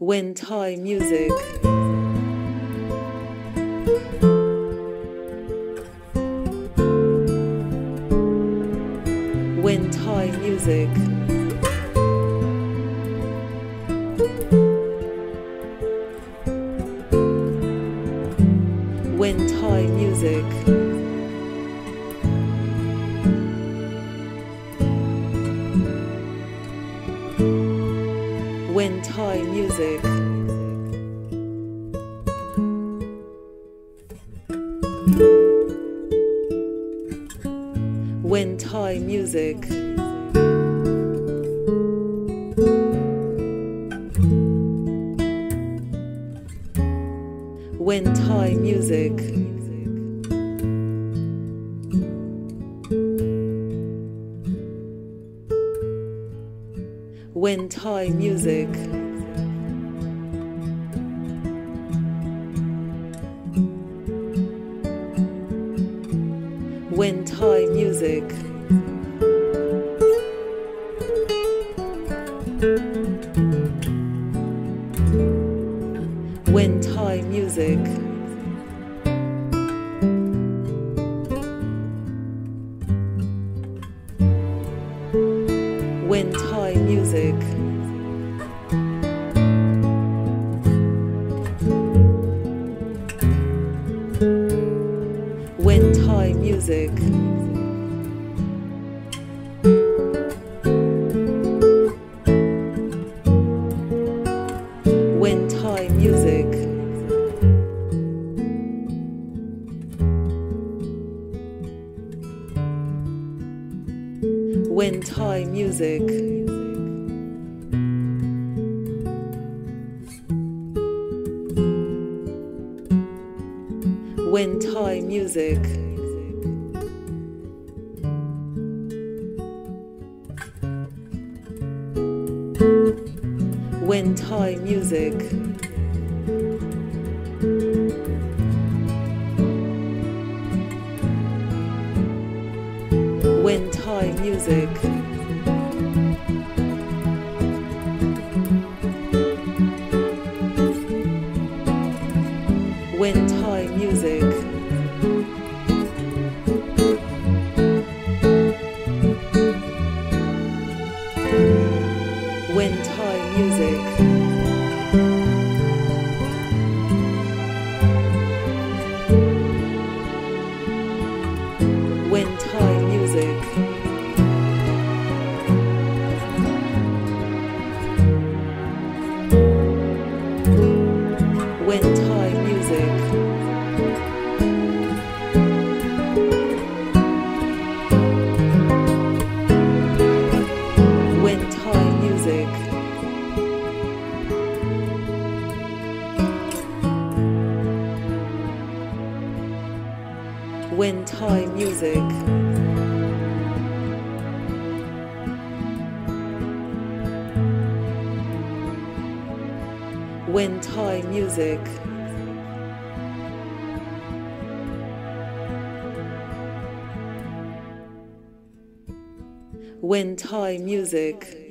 Wind Toy Music. Wind Toy Music. Wind Toy Music. Wind Toy Music. Wind Toy Music. Wind Toy Music. Wind Toy Music. Wind Toy Music. Wind Toy Music. Wind Toy Music. Wind Toy Music. Wind Toy Music. Wind Toy Music. Wind Toy Music. Wind Toy Music. Wind Toy Music. Wind Toy Music. Wind Toy Music. Wind Toy Music. Wind Toy Music. Wind Toy Music. Wind Toy Music. Wind Toy Music. Wind Toy Music.